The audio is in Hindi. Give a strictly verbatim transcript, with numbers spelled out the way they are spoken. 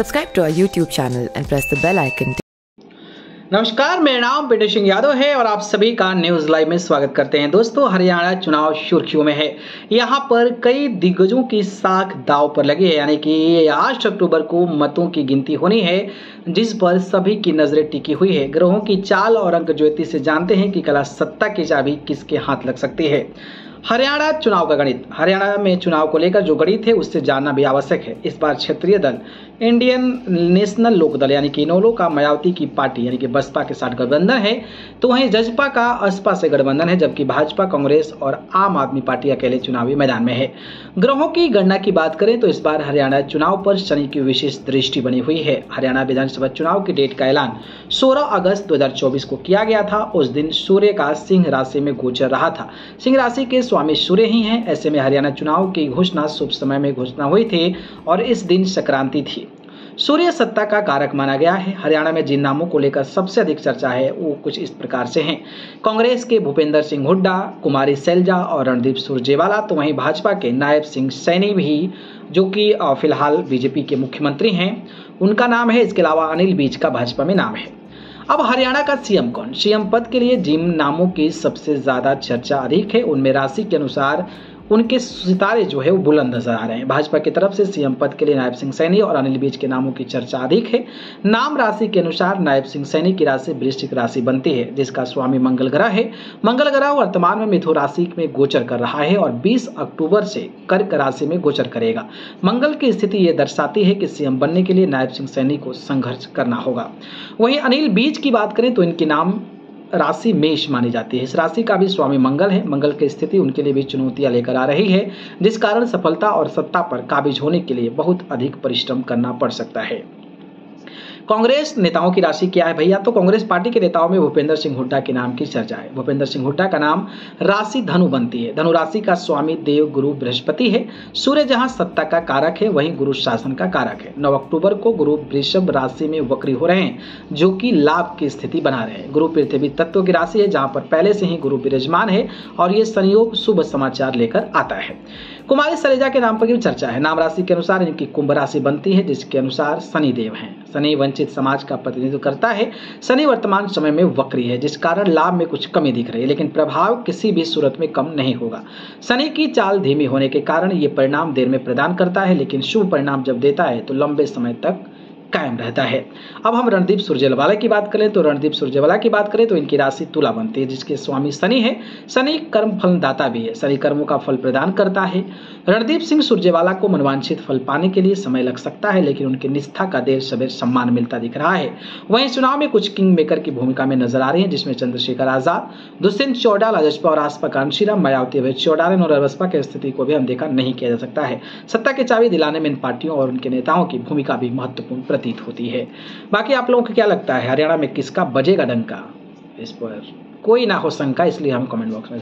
Subscribe to our YouTube channel and press the bell icon. नमस्कार, मेरा नाम भूपेंद्र सिंह यादव है और आप सभी का न्यूज़ लाइव में स्वागत करते हैं। दोस्तों, हरियाणा चुनाव सुर्खियों में है। यहाँ पर कई दिग्गजों की साख दाव पर लगी है, यानी कि आठ अक्टूबर को मतों की गिनती होनी है, जिस पर सभी की नज़रें टिकी हुई है। ग्रहों की चाल और अंक ज्योति से जानते हैं कि कला सत्ता की चाबी किसके हाथ लग सकती है। हरियाणा चुनाव का गणित। हरियाणा में चुनाव को लेकर जो गणित है उससे जानना भी आवश्यक है। इस बार क्षेत्रीय दल इंडियन नेशनल लोकदल यानी कि इनोलो का मायावती की पार्टी यानी कि बसपा के साथ गठबंधन है, तो वहीं जजपा का असपा से गठबंधन है, जबकि भाजपा, कांग्रेस और आम आदमी पार्टी अकेले चुनावी मैदान में है। ग्रहों की गणना की बात करें तो इस बार हरियाणा चुनाव पर शनि की विशेष दृष्टि बनी हुई है। हरियाणा विधानसभा चुनाव की डेट का ऐलान सोलह अगस्त दो हजार चौबीस को किया गया था। उस दिन सूर्य का सिंह राशि में गोचर रहा था। सिंह राशि के स्वामी सूर्य ही हैं। ऐसे में हरियाणा चुनाव की घोषणा शुभ समय में घोषणा हुई थी और इस दिन संक्रांति थी। सूर्य सत्ता का कारक माना गया है। हरियाणा में जिन नामों को लेकर सबसे अधिक चर्चा है वो कुछ इस प्रकार से हैं। कांग्रेस के भूपेंद्र सिंह हुड्डा, कुमारी सैलजा और रणदीप सुरजेवाला, तो वहीं भाजपा के नायब सिंह सैनी भी, जो कि फिलहाल बीजेपी के मुख्यमंत्री हैं, उनका नाम है। इसके अलावा अनिल बीज का भाजपा में नाम है। अब हरियाणा का सीएम कौन? सीएम पद के लिए जिन नामों की सबसे ज़्यादा चर्चा अधिक है उनमें राशि के अनुसार उनके सितारे जो है वो बुलंद नजर आ रहे हैं। भाजपा की तरफ से सीएम पद के लिए नायब सिंह सैनी और अनिल बीज के नामों की चर्चा अधिक है। नाम राशि के अनुसार नायब सिंह सैनी की राशि वृश्चिक राशि बनती है, जिसका स्वामी मंगल ग्रह है। मंगल ग्रह वर्तमान में मिथुन राशि में गोचर कर रहा है और बीस अक्टूबर से कर्क राशि में गोचर करेगा। मंगल की स्थिति ये दर्शाती है कि सीएम बनने के लिए नायब सिंह सैनी को संघर्ष करना होगा। वहीं अनिल बीज की बात करें तो इनके नाम राशि मेष मानी जाती है। इस राशि का भी स्वामी मंगल है। मंगल की स्थिति उनके लिए भी चुनौतियां लेकर आ रही है, जिस कारण सफलता और सत्ता पर काबिज होने के लिए बहुत अधिक परिश्रम करना पड़ सकता है। कांग्रेस नेताओं की राशि क्या है भैया? तो कांग्रेस पार्टी के नेताओं में भूपेंद्र सिंह हुड्डा के नाम की चर्चा है। भूपेंद्र सिंह हुड्डा का नाम राशि धनु बनती है। धनु राशि का स्वामी देव गुरु बृहस्पति है। सूर्य जहां सत्ता का कारक है वहीं गुरु शासन का कारक है। नौ अक्टूबर को गुरु वृषभ राशि में वक्री हो रहे हैं, जो कि लाभ की स्थिति बना रहे हैं। गुरु पृथ्वी तत्व की राशि है, जहां पर पहले से ही गुरु विराजमान है और ये संयोग शुभ समाचार लेकर आता है। कुमारी सैलजा के नाम पर भी चर्चा है। नाम राशि के अनुसार इनकी कुंभ राशि बनती है, जिसके अनुसार शनिदेव हैं। शनि वंचित समाज का प्रतिनिधित्व करता है। शनि वर्तमान समय में वक्री है, जिस कारण लाभ में कुछ कमी दिख रही है, लेकिन प्रभाव किसी भी सूरत में कम नहीं होगा। शनि की चाल धीमी होने के कारण ये परिणाम देर में प्रदान करता है, लेकिन शुभ परिणाम जब देता है तो लंबे समय तक कायम रहता है। अब हम रणदीप सुरजेवाला की बात करें तो रणदीप सुरजेवाला की बात करें तो इनकी राशि तुला बनती है, जिसके स्वामी शनि है। शनि कर्म फलदाता भी है। शनि कर्मों का फल प्रदान करता है। रणदीप सिंह सुरजेवाला को मनवांछित फल पाने के लिए समय लग सकता है, लेकिन उनकी निष्ठा का देर सवेर सम्मान मिलता दिख रहा है। वहीं चुनाव में कुछ किंग मेकर की भूमिका में नजर आ रही है, जिसमें चंद्रशेखर आजाद, दुष्यंत चौड़ा, लाजपा और आसपा कांशी राम, मयावती व चौड़ान और बसपा की स्थिति को भी अनदेखा नहीं किया जा सकता है। सत्ता की चाबी दिलाने में इन पार्टियों और उनके नेताओं की भूमिका भी महत्वपूर्ण होती है। बाकी आप लोगों को क्या लगता है, हरियाणा में किसका बजेगा डंका? इस पर कोई ना हो शंका, इसलिए हम कमेंट बॉक्स में